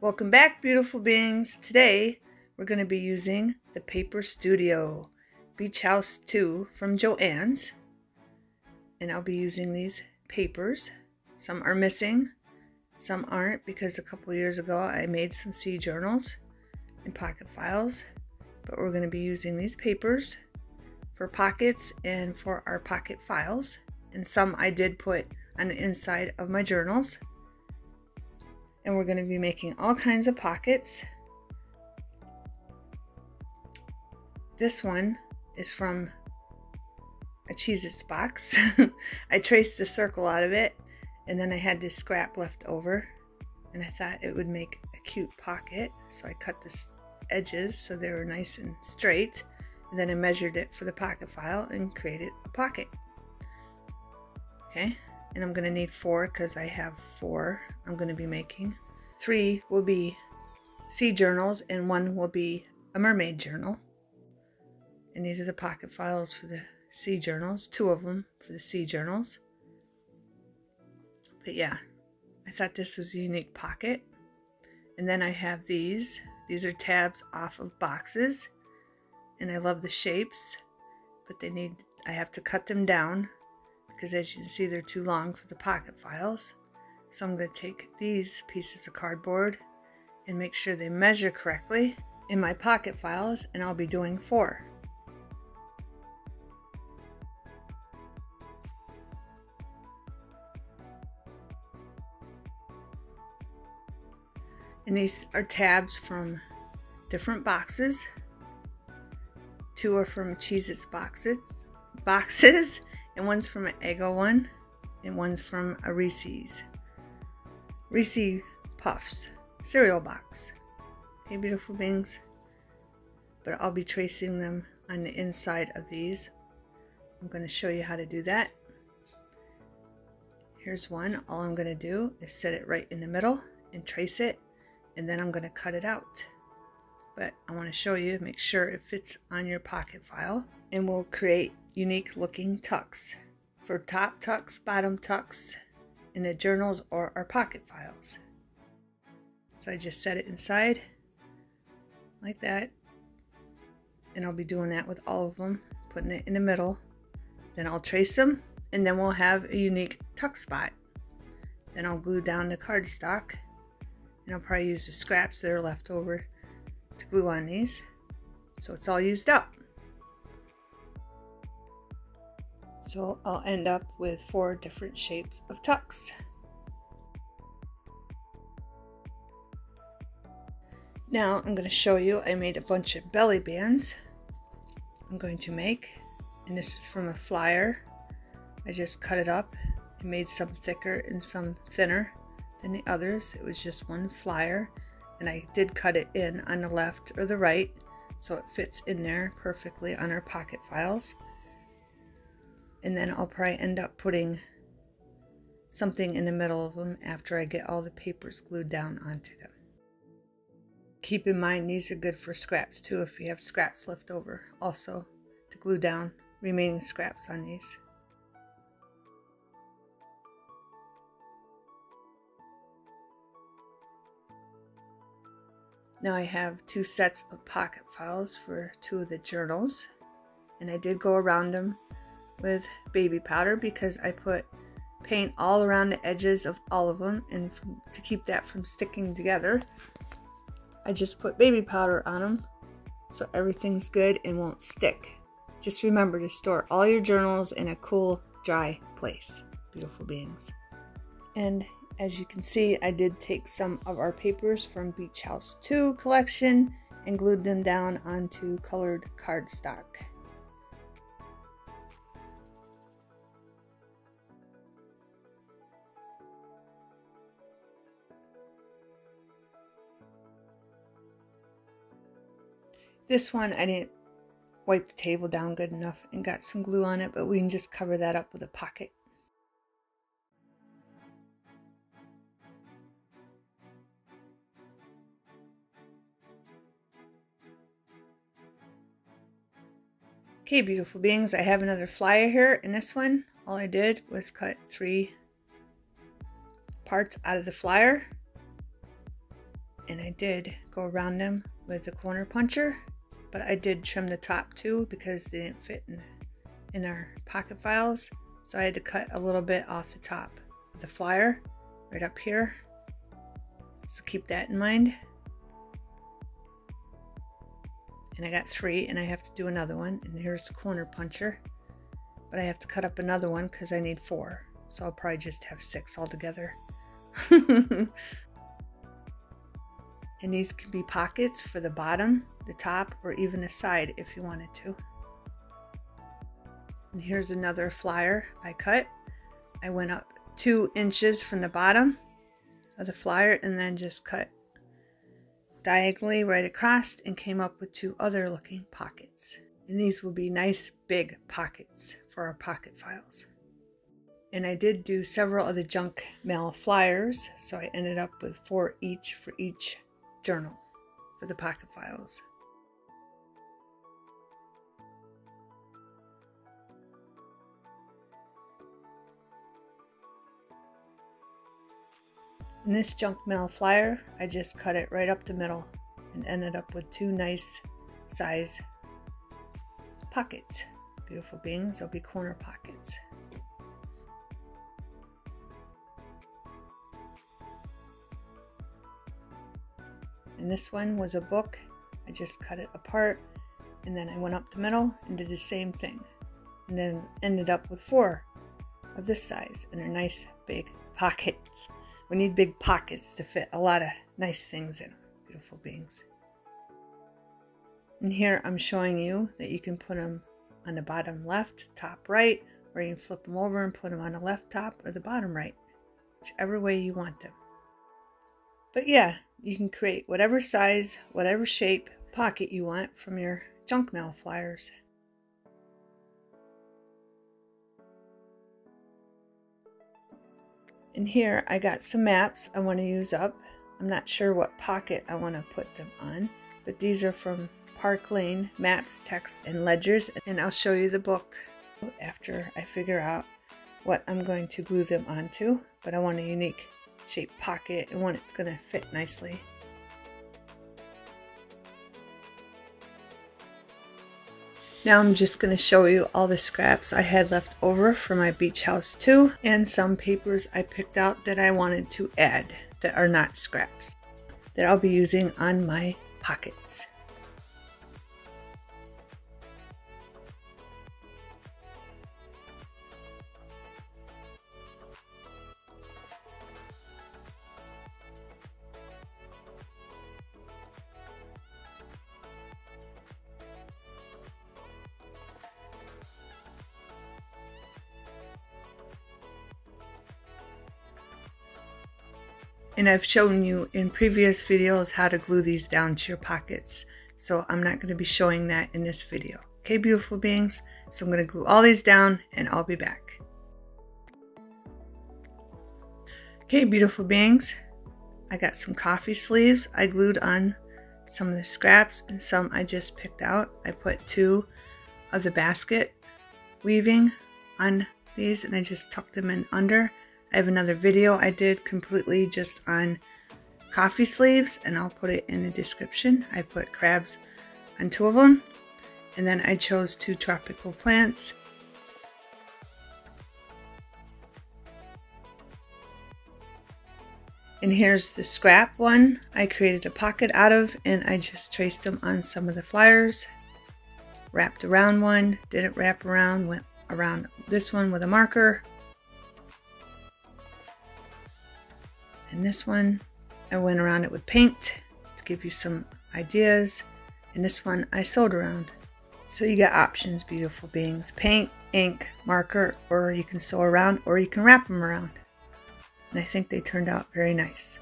Welcome back, beautiful beings. Today we're going to be using the Paper Studio Beach House 2 from JoAnn's, and I'll be using these papers. Some are missing, some aren't, because a couple years ago I made some seed journals and pocket files, but we're going to be using these papers for pockets and for our pocket files, and some I did put on the inside of my journals. And we're going to be making all kinds of pockets. This one is from a Cheez-It box. I traced a circle out of it, and then I had this scrap left over, and I thought it would make a cute pocket. So I cut the edges so they were nice and straight, and then I measured it for the pocket file and created a pocket. Okay. And I'm going to need 4 because I have 4 I'm going to be making. 3 will be sea journals and 1 will be a mermaid journal. And these are the pocket files for the sea journals. 2 of them for the sea journals. But yeah, I thought this was a unique pocket. And then I have these. These are tabs off of boxes. And I love the shapes. But they need, I have to cut them down, because as you can see they're too long for the pocket files. So I'm going to take these pieces of cardboard and make sure they measure correctly in my pocket files, and I'll be doing 4. And these are tabs from different boxes. 2 are from Cheez-Its boxes. And one's from an Eggo one, and one's from a Reese's. Reese Puffs cereal box. Hey, beautiful beings. But I'll be tracing them on the inside of these. I'm going to show you how to do that. Here's one. All I'm going to do is set it right in the middle and trace it, and then I'm going to cut it out. But I want to show you, make sure it fits on your pocket file, and we'll create unique looking tucks for top tucks, bottom tucks in the journals or our pocket files. So I just set it inside like that, and I'll be doing that with all of them, putting it in the middle. Then I'll trace them, and then we'll have a unique tuck spot. Then I'll glue down the cardstock, and I'll probably use the scraps that are left over to glue on these, so it's all used up. So I'll end up with 4 different shapes of tucks. Now I'm going to show you, I made a bunch of belly bands I'm going to make, and this is from a flyer. I just cut it up and made some thicker and some thinner than the others. It was just one flyer, and I did cut it in on the left or the right so it fits in there perfectly on our pocket files. And then I'll probably end up putting something in the middle of them after I get all the papers glued down onto them. Keep in mind these are good for scraps too, if you have scraps left over also, to glue down remaining scraps on these. Now I have 2 sets of pocket files for 2 of the journals, and I did go around them with baby powder because I put paint all around the edges of all of them, and to keep that from sticking together I just put baby powder on them so everything's good and won't stick. Just remember to store all your journals in a cool, dry place, beautiful beings. And as you can see, I did take some of our papers from Beach House 2 collection and glued them down onto colored cardstock. This one I didn't wipe the table down good enough and got some glue on it, but we can just cover that up with a pocket. Okay, beautiful beings, I have another flyer here, and this one, all I did was cut 3 parts out of the flyer and I did go around them with the corner puncher, but I did trim the top too because they didn't fit in our pocket files, so I had to cut a little bit off the top of the flyer right up here, so keep that in mind. And I got three and I have to do another one, and here's the corner puncher, but I have to cut up another one because I need four, so I'll probably just have six altogether. And these can be pockets for the bottom, the top, or even the side if you wanted to. And here's another flyer I cut. I went up 2 inches from the bottom of the flyer and then just cut diagonally right across and came up with two other looking pockets. And these will be nice big pockets for our pocket files. And I did do several of the junk mail flyers, so I ended up with 4 each for each journal for the pocket files. In this junk mail flyer, I just cut it right up the middle and ended up with 2 nice size pockets. Beautiful beings, they'll be corner pockets. And this one was a book. I just cut it apart and then I went up the middle and did the same thing, and then ended up with 4 of this size, and they're nice big pockets. We need big pockets to fit a lot of nice things in them. Beautiful beings. And here I'm showing you that you can put them on the bottom left, top right, or you can flip them over and put them on the left top or the bottom right, whichever way you want them. But yeah, you can create whatever size, whatever shape pocket you want from your junk mail flyers. And here I got some maps I want to use up. I'm not sure what pocket I want to put them on, but these are from Park Lane Maps, Text, and Ledgers, and I'll show you the book after I figure out what I'm going to glue them onto, but I want a unique shape pocket and one that's going to fit nicely. Now I'm just going to show you all the scraps I had left over for my Beach House 2 and some papers I picked out that I wanted to add that are not scraps that I'll be using on my pockets. And I've shown you in previous videos how to glue these down to your pockets, so I'm not going to be showing that in this video. Okay, beautiful beings? So I'm going to glue all these down and I'll be back. Okay, beautiful beings, I got some coffee sleeves. I glued on some of the scraps and some I just picked out. I put 2 of the basket weaving on these and I just tucked them in under. I have another video I did completely just on coffee sleeves, and I'll put it in the description. I put crabs on 2 of them, and then I chose 2 tropical plants. And here's the scrap one I created a pocket out of, and I just traced them on some of the flyers. Wrapped around one, didn't wrap around, went around this one with a marker. And this one, I went around it with paint to give you some ideas. And this one, I sewed around. So you got options, beautiful beings. Paint, ink, marker, or you can sew around, or you can wrap them around. And I think they turned out very nice.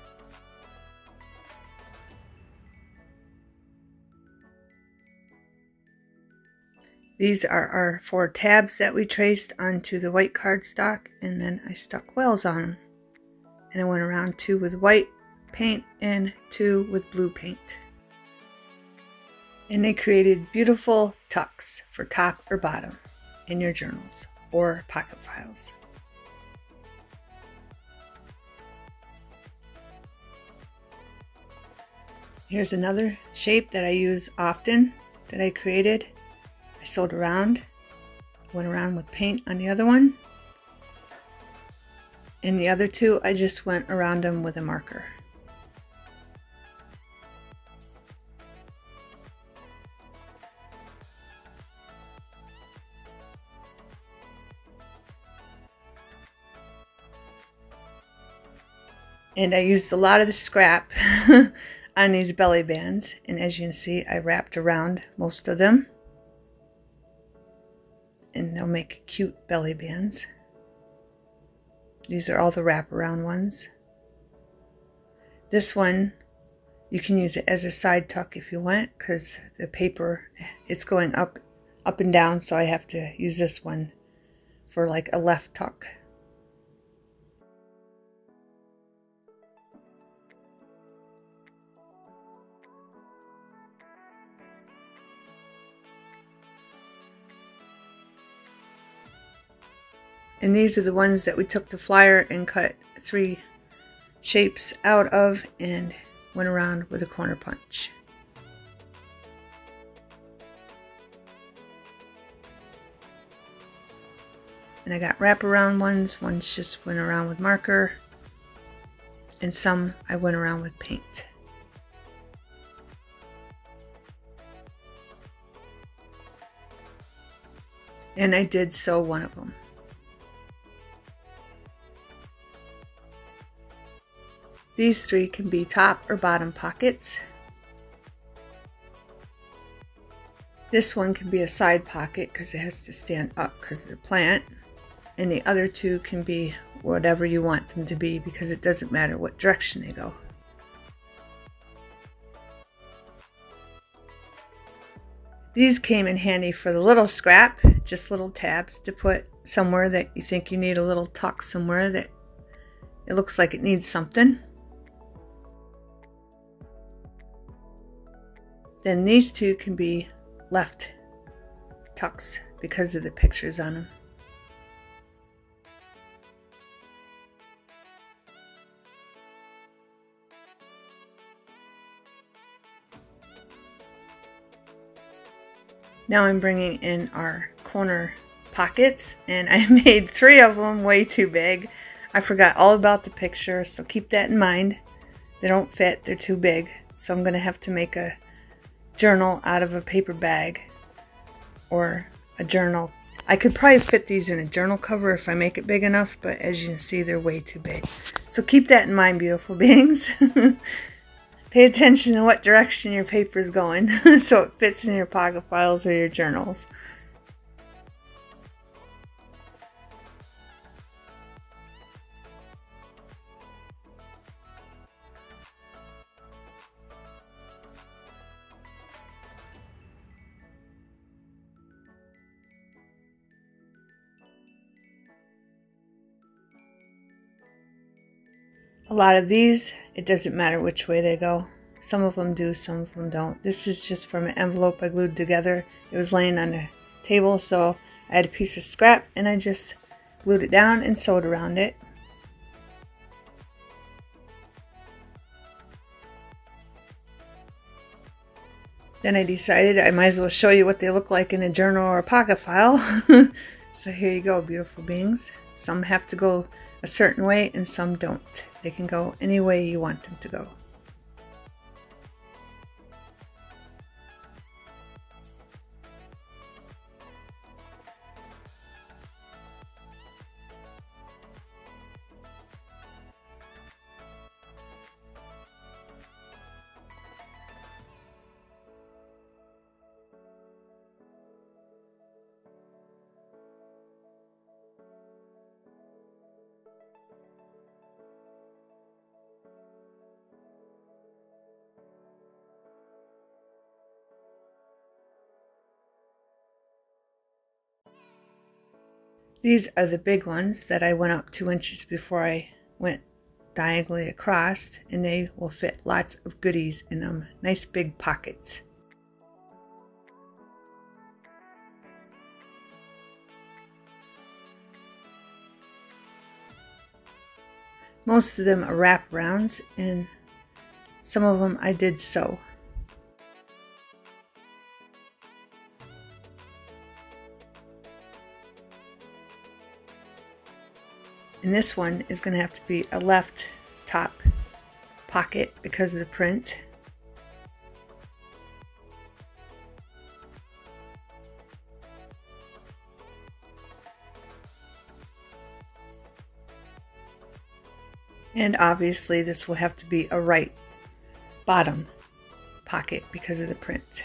These are our 4 tabs that we traced onto the white cardstock, and then I stuck whales on them. And I went around 2 with white paint and 2 with blue paint. And they created beautiful tucks for top or bottom in your journals or pocket files. Here's another shape that I use often that I created. I sewed around, went around with paint on the other one. And the other two, I just went around them with a marker. And I used a lot of the scrap on these belly bands, and as you can see, I wrapped around most of them, and they'll make cute belly bands. These are all the wraparound ones. This one, you can use it as a side tuck if you want, because the paper, it's going up and down, so I have to use this one for like a left tuck. And these are the ones that we took the flyer and cut three shapes out of and went around with a corner punch. And I got wraparound ones. Ones just went around with marker, and some I went around with paint. And I did sew one of them. These three can be top or bottom pockets. This one can be a side pocket because it has to stand up because of the plant. And the other two can be whatever you want them to be because it doesn't matter what direction they go. These came in handy for the little scrap, just little tabs to put somewhere that you think you need a little tuck, somewhere that it looks like it needs something. Then these two can be left tucks because of the pictures on them. Now I'm bringing in our corner pockets, and I made three of them way too big. I forgot all about the picture, so keep that in mind. They don't fit, they're too big, so I'm gonna have to make a journal out of a paper bag or a journal. I could probably fit these in a journal cover if I make it big enough, but as you can see, they're way too big. So keep that in mind, beautiful beings. Pay attention to what direction your paper is going so it fits in your pocket files or your journals. A lot of these, it doesn't matter which way they go. Some of them do, some of them don't. This is just from an envelope I glued together. It was laying on a table, so I had a piece of scrap and I just glued it down and sewed around it. Then I decided I might as well show you what they look like in a journal or a pocket file. So here you go, beautiful beings. Some have to go a certain way and some don't. They can go any way you want them to go. These are the big ones that I went up 2 inches before I went diagonally across, and they will fit lots of goodies in them. Nice big pockets. Most of them are wraparounds, and Some of them I did sew. And this one is going to have to be a left top pocket because of the print. And obviously this will have to be a right bottom pocket because of the print.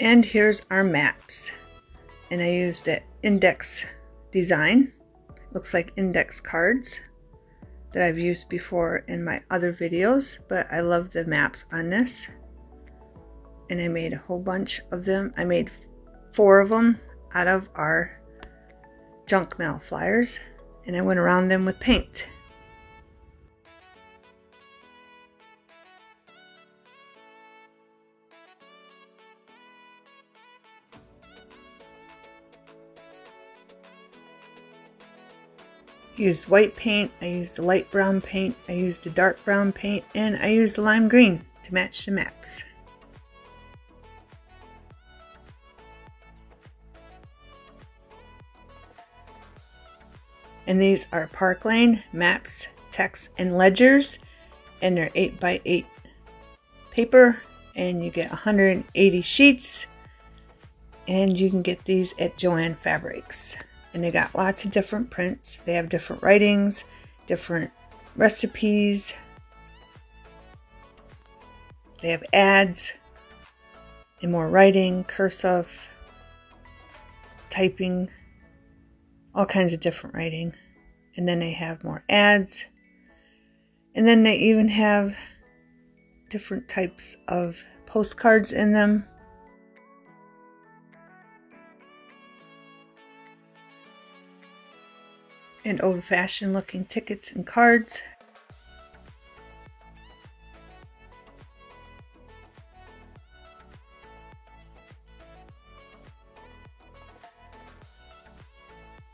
And here's our maps, and I used an index design. Looks like index cards that I've used before in my other videos, but I love the maps on this, and I made a whole bunch of them. I made 4 of them out of our junk mail flyers, and I went around them with paint. I used white paint, I used a light brown paint, I used a dark brown paint, and I used the lime green to match the maps. And these are Park Lane Maps, Texts, and Ledgers, and they're 8x8 paper, and you get 180 sheets, and you can get these at JoAnn Fabrics. And they got lots of different prints. They have different writings, different recipes. They have ads and more writing, cursive, typing, all kinds of different writing. And then they have more ads. And then they even have different types of postcards in them. And old-fashioned looking tickets and cards.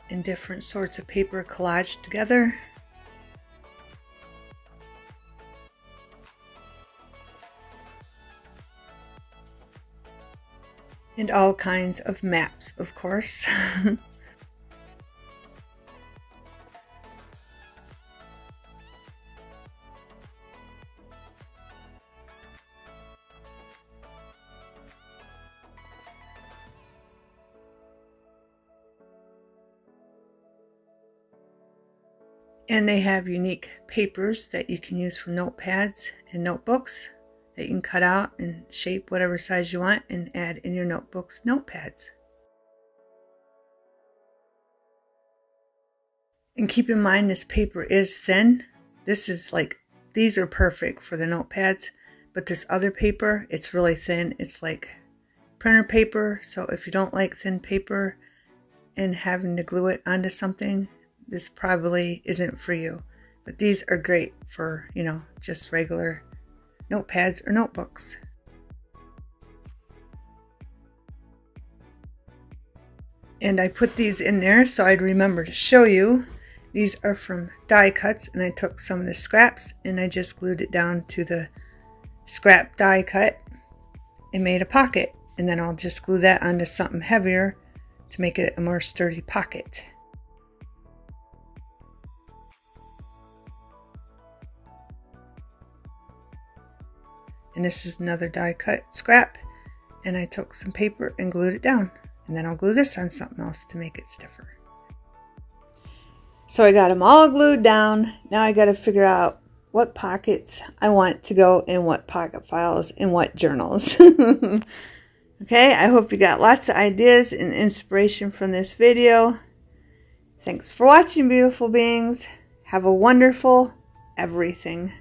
And different sorts of paper collaged together. And all kinds of maps, of course. And they have unique papers that you can use from notepads and notebooks that you can cut out and shape whatever size you want and add in your notebooks, notepads. And keep in mind this paper is thin. This is like, these are perfect for the notepads, but this other paper, it's really thin. It's like printer paper, so if you don't like thin paper and having to glue it onto something, this probably isn't for you, but these are great for, you know, just regular notepads or notebooks. And I put these in there so I'd remember to show you. These are from die cuts, and I took some of the scraps and I just glued it down to the scrap die cut and made a pocket. And then I'll just glue that onto something heavier to make it a more sturdy pocket. And this is another die cut scrap, and I took some paper and glued it down, and then I'll glue this on something else to make it stiffer. So I got them all glued down. Now I got to figure out what pockets I want to go in what pocket files and what journals. Okay, I hope you got lots of ideas and inspiration from this video. Thanks for watching, beautiful beings. Have a wonderful everything.